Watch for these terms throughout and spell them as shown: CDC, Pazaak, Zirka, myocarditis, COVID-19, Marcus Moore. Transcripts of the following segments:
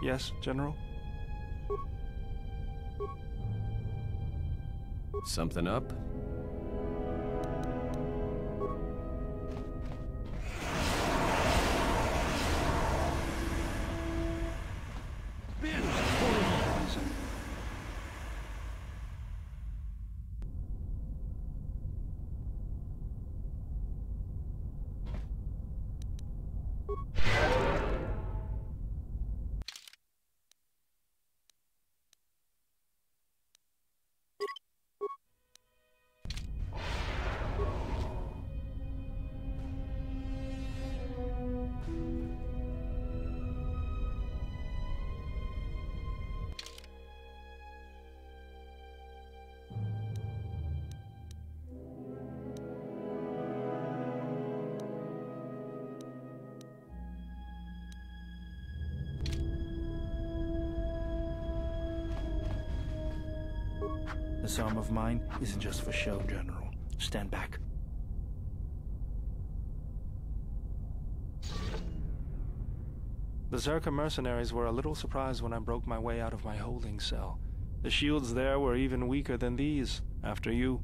Yes, General? Something up? This arm of mine isn't just for show, General. Stand back. The Zirka mercenaries were a little surprised when I broke my way out of my holding cell. The shields there were even weaker than these, after you.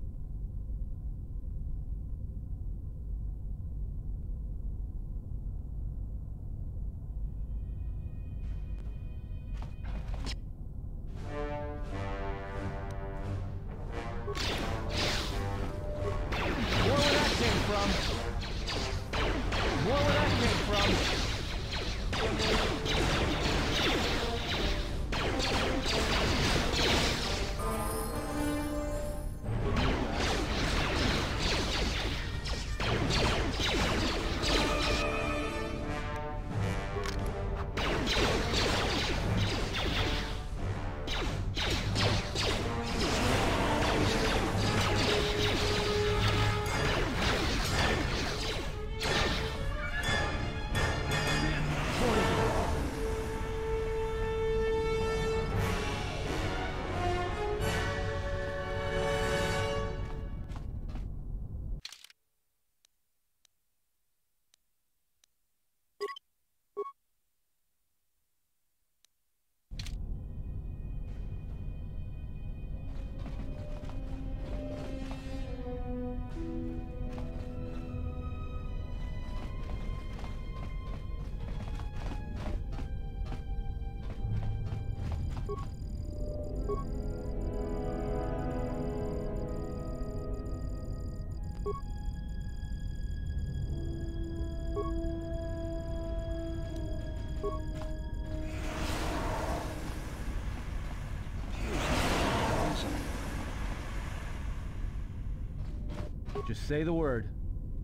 Just say the word.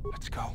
Let's go.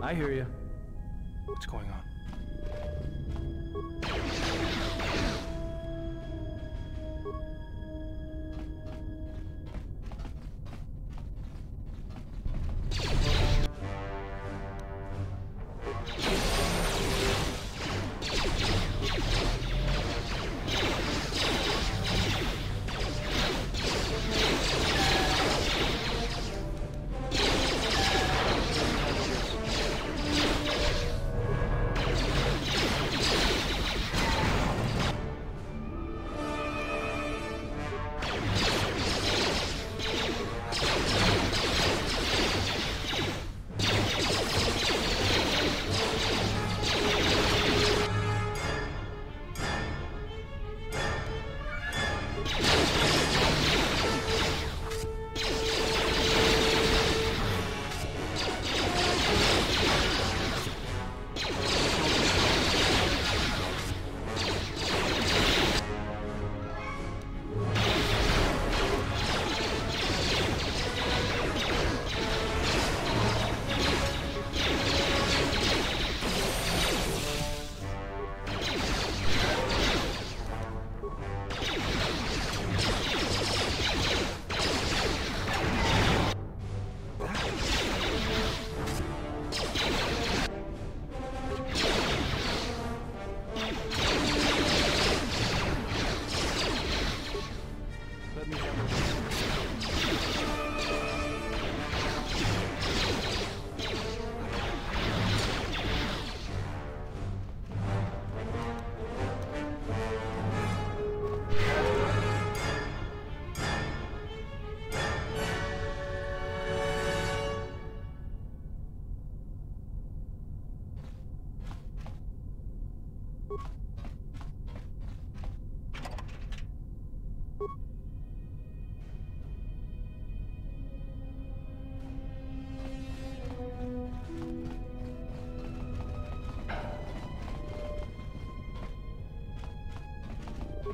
I hear you. What's going on?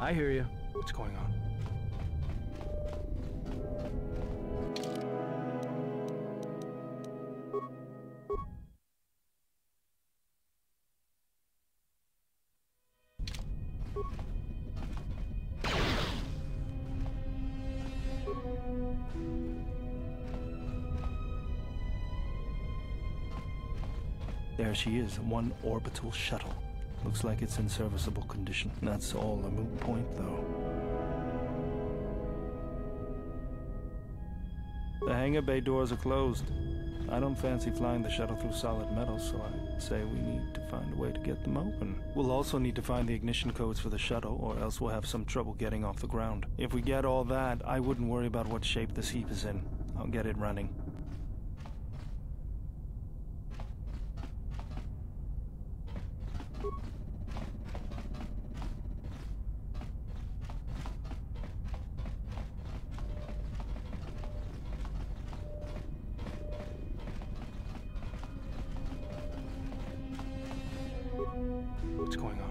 I hear you. What's going on? There she is, one orbital shuttle. Looks like it's in serviceable condition. That's all a moot point, though. The hangar bay doors are closed. I don't fancy flying the shuttle through solid metal, so I say we need to find a way to get them open. We'll also need to find the ignition codes for the shuttle, or else we'll have some trouble getting off the ground. If we get all that, I wouldn't worry about what shape this heap is in. I'll get it running. What's going on?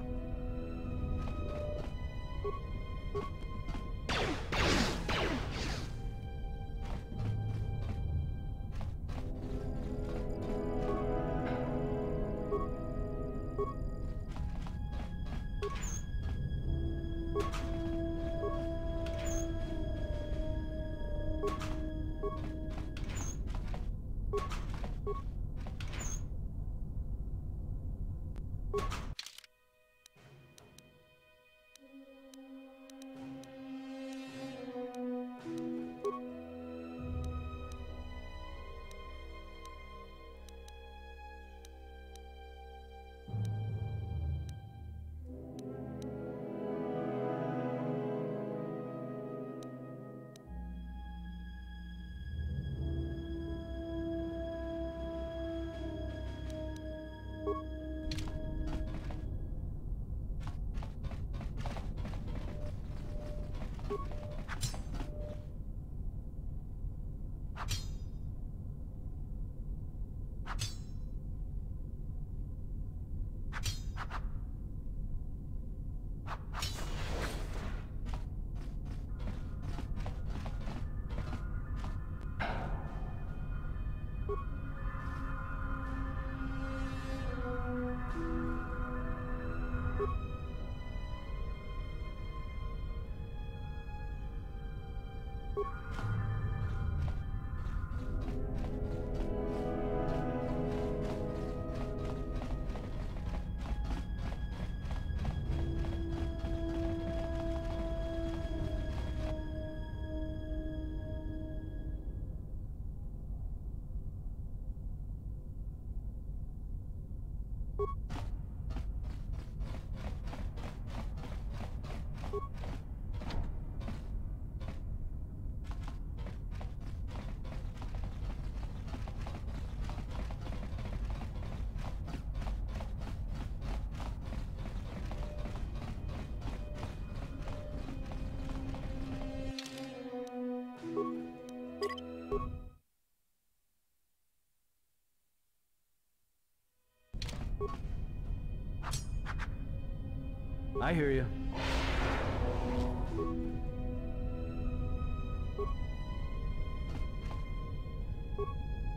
I hear you.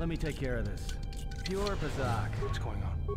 Let me take care of this. Pure Pazaak. What's going on?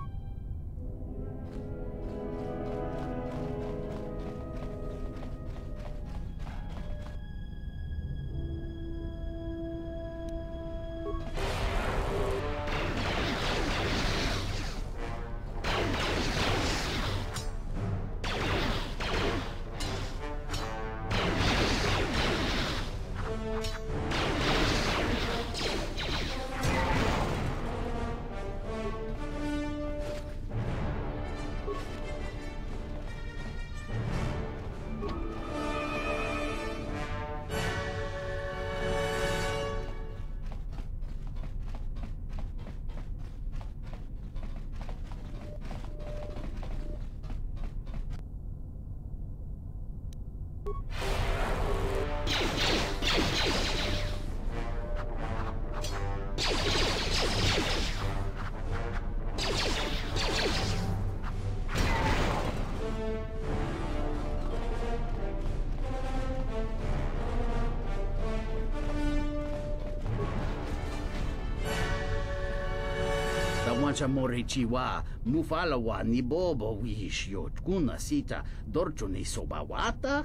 Kaja morechiwa, mufalawa ni bobo wishyo kuna sita dorchone sobawata?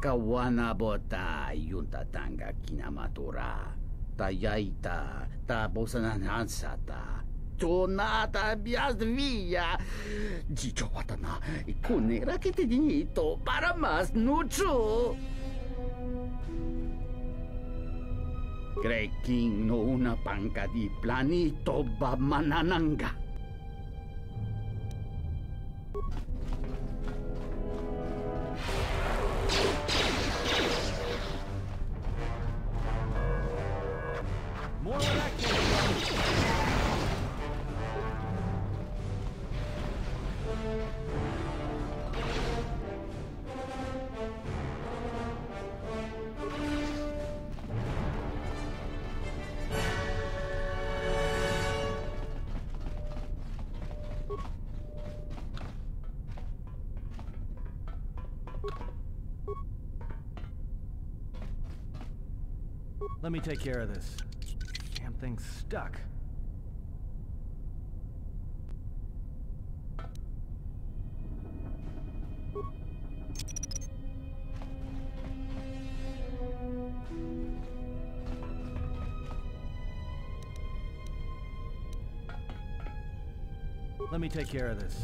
Kawana bota yunta tanga kinamatura. Tayaita, ta bosanansata. Tonata bias via. Chicho watana, kunera que te dinito para más nucho. Cracking no una panca di planito ba manananga. More action. Let me take care of this. Damn thing's stuck. Let me take care of this.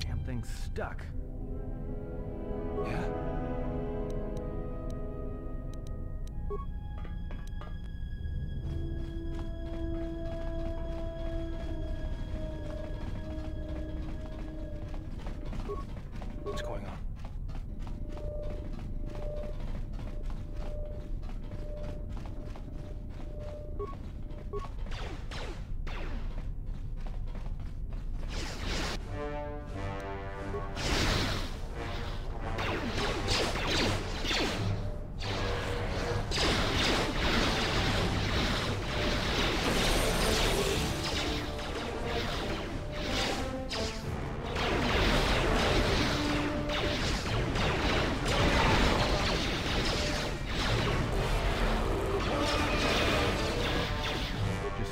Damn thing's stuck. Yeah. What's going on?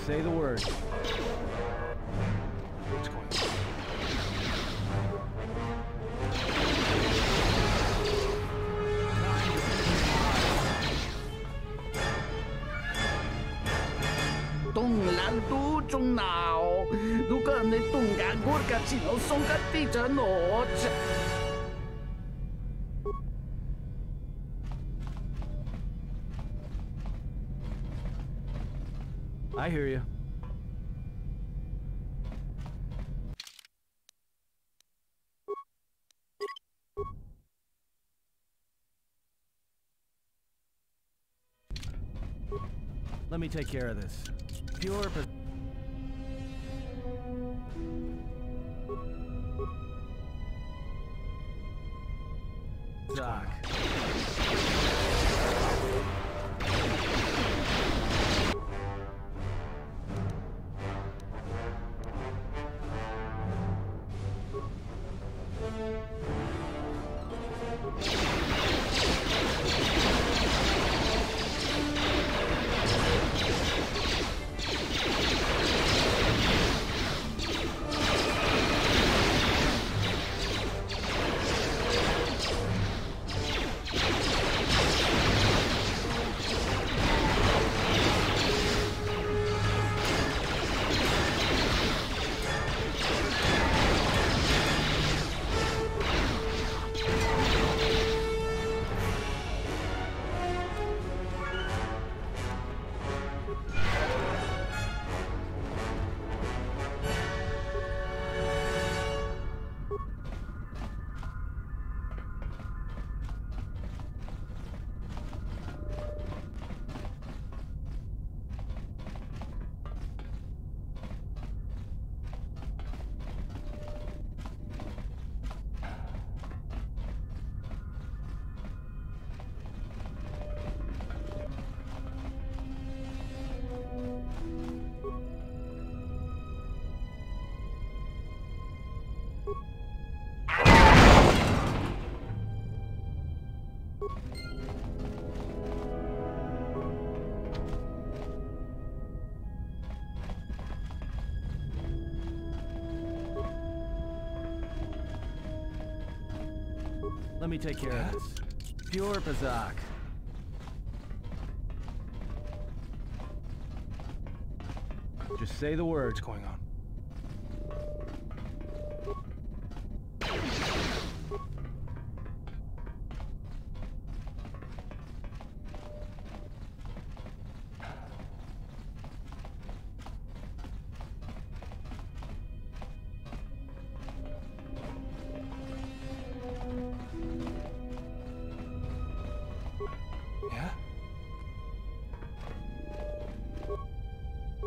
Say the word. What's going on? Don't land too soon now. Look at the Tunga Gorka Chino Songa Teacher Notes. I hear you. Let me take care of this. Pure Pazaak. Let me take care of this. Pure Pazaak. Just say the word. What's going on?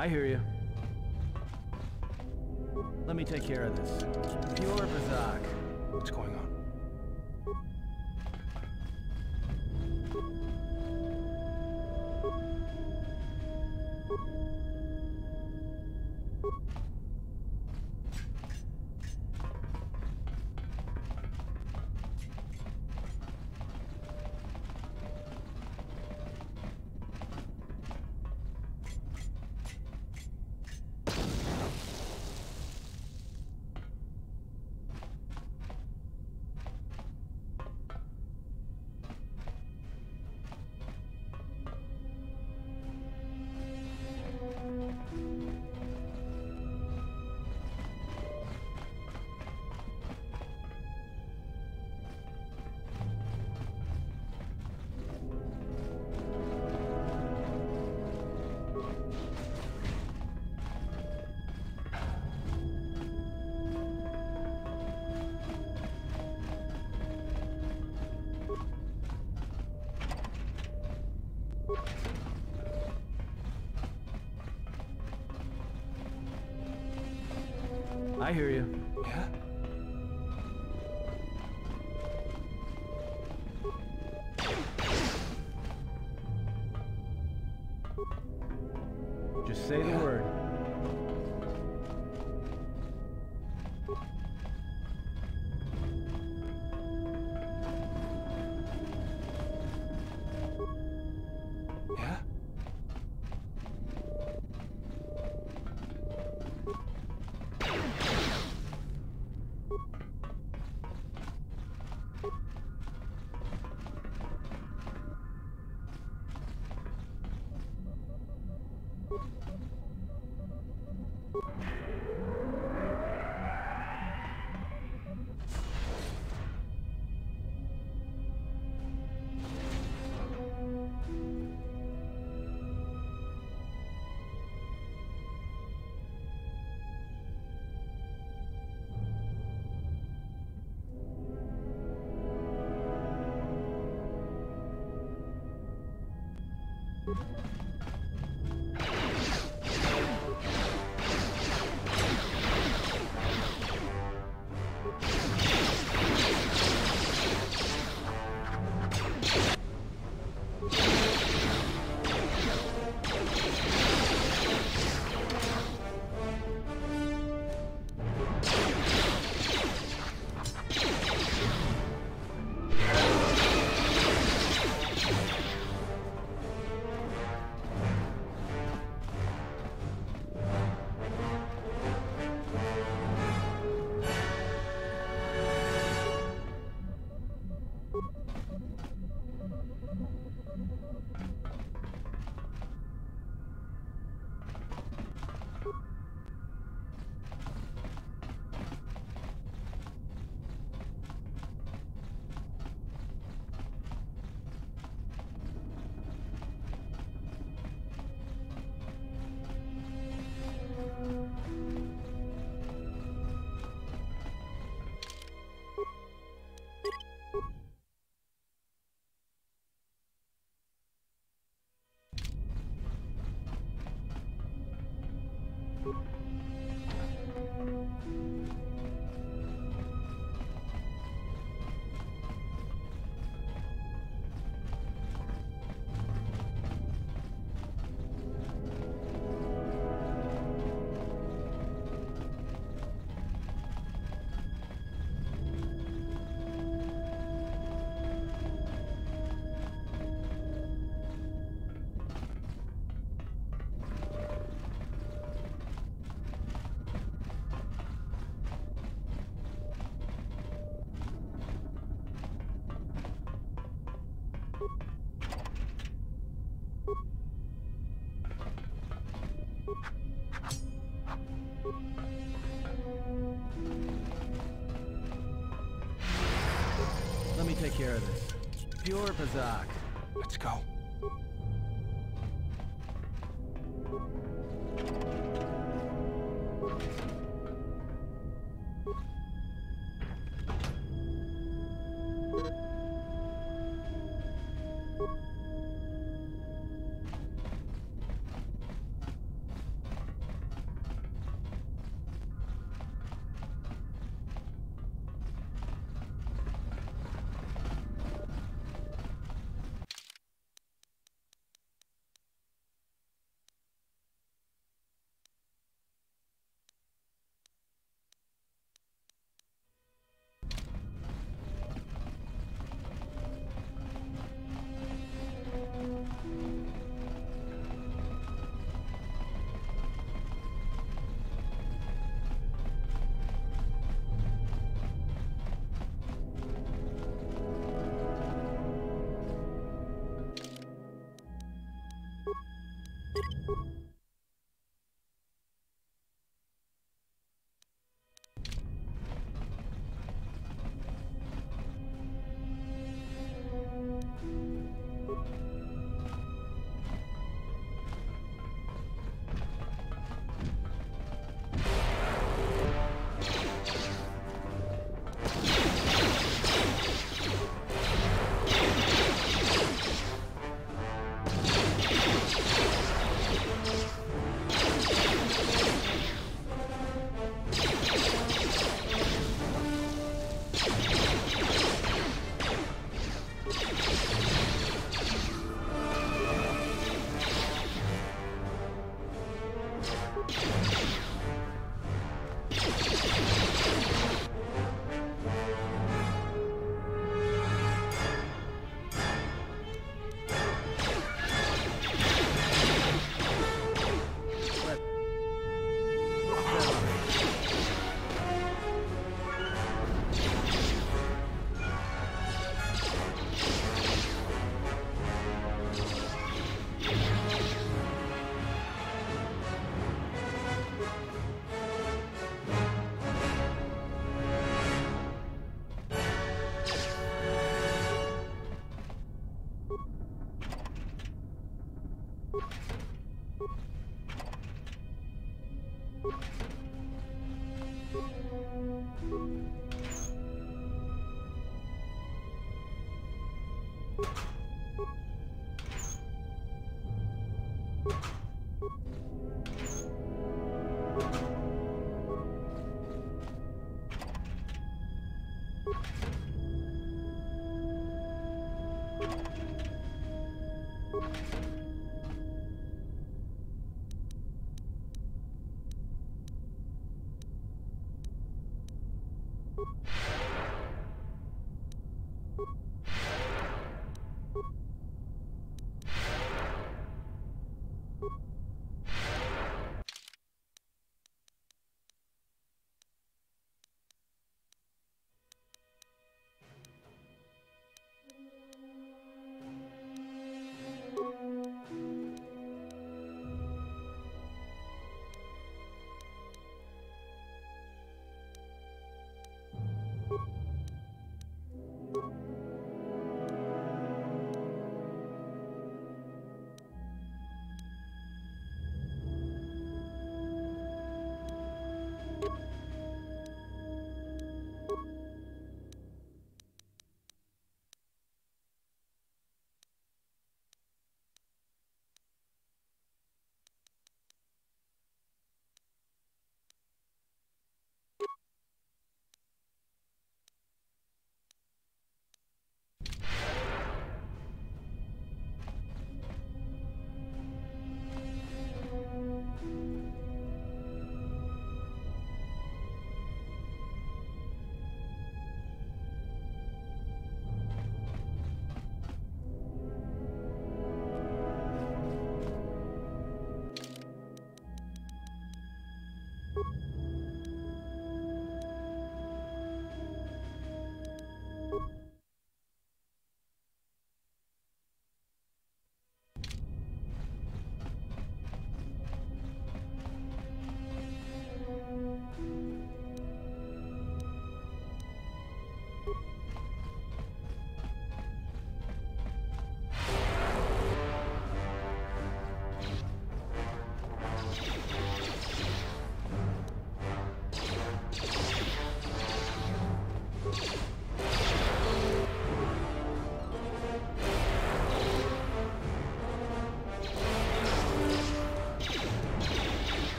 I hear you. Let me take care of this. Pure Pazaak. What's going on? I hear you. Yeah? Just say the word. Let me take care of this. Pure Pazaak. Let's go.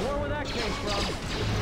Where that came from.